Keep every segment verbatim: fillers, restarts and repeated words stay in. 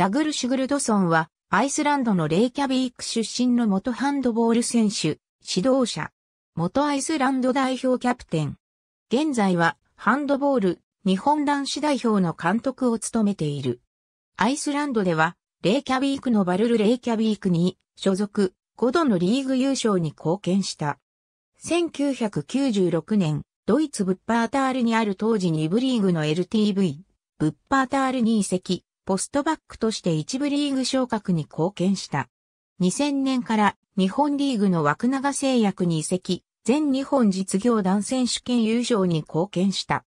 ダグル・シュグルドソンは、アイスランドのレイキャビーク出身の元ハンドボール選手、指導者、元アイスランド代表キャプテン。現在は、ハンドボール、日本男子代表の監督を務めている。アイスランドでは、レイキャビークのバルル・レイキャビークに所属、ごどのリーグ優勝に貢献した。せんきゅうひゃくきゅうじゅうろくねん、ドイツブッパータールにある当時に部リーグの エルティーブイ、ブッパータールに移籍、ポストバックとして一部リーグ昇格に貢献した。にせんねんから日本リーグの枠長製薬に移籍、全日本実業団選手権優勝に貢献した。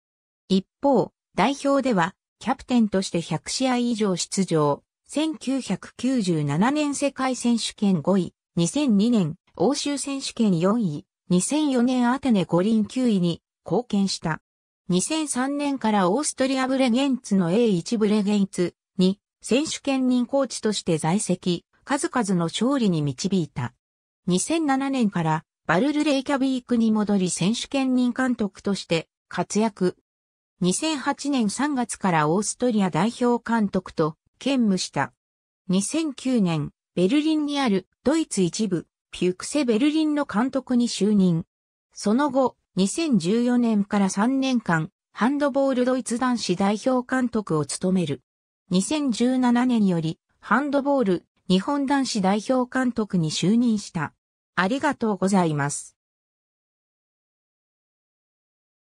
一方、代表では、キャプテンとしてひゃくしあい以上出場、せんきゅうひゃくきゅうじゅうななねん世界選手権ごい、にせんにねん欧州選手権よんい、にせんよねんアテネ五輪きゅういに貢献した。にせんさんねんからオーストリアブレゲンツの エーワン ブレゲンツに選手兼任コーチとして在籍、数々の勝利に導いた。にせんななねんからバルル・レイキャビークに戻り選手兼任監督として活躍。にせんはちねんさんがつからオーストリア代表監督と兼務した。にせんきゅうねん、ベルリンにあるドイツ一部、ピュクセベルリンの監督に就任。その後、にせんじゅうよねんからさんねんかん、ハンドボールドイツ男子代表監督を務める。にせんじゅうななねんより、ハンドボール日本男子代表監督に就任した。ありがとうございます。